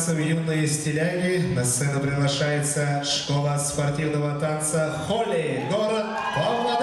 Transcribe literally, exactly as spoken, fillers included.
танцев «Юные стиляги» на сцену приглашается школа спортивного танца «Холли», город Павлодар.